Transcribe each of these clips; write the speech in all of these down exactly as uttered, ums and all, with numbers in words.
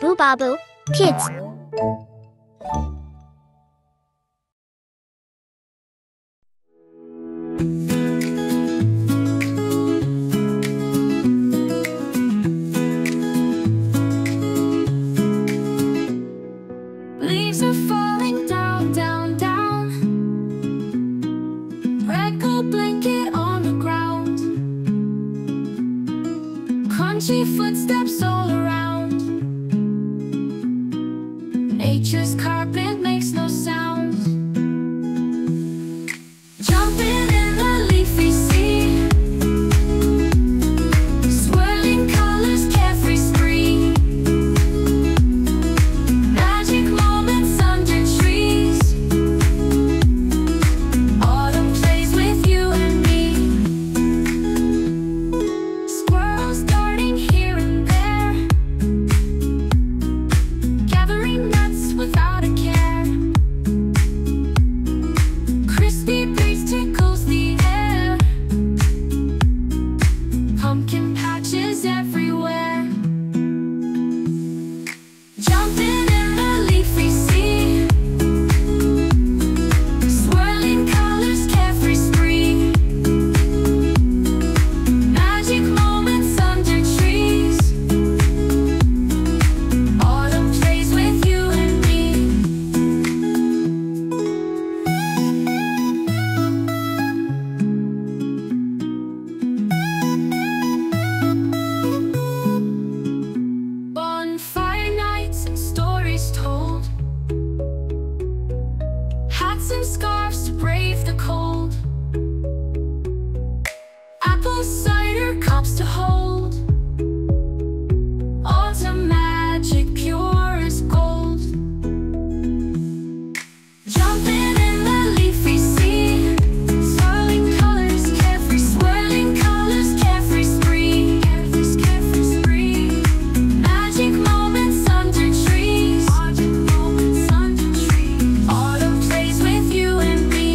BoobaBukids. Leaves are falling down, down, down. Record blanket on the ground. Crunchy footsteps all around. Nature's carpet makes no sound. Jumping in the leafy sea, swirling colors, carefree spree. Magic moments under trees. Autumn plays with you and me. Squirrels darting here and there, gathering nuts without a care. Crispy breeze tickles the air. Pumpkin patches everywhere. Jumping in the leafy sea, swirling colors, carefree spree. Magic moments under trees. Autumn plays with you and me. Bonfire nights and stories told. Hats and scarves to brave the cold. Apple cider cups to hold. Autumn magic pure as gold. Jumping in the leafy sea, swirling colors, carefree, swirling colors, carefree spree, carefree, carefree spree. Magic moments under trees, magic moments under trees. Autumn plays with you and me.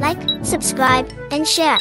Like, subscribe, and share.